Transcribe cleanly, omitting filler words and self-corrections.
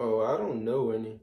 Oh, I don't know any.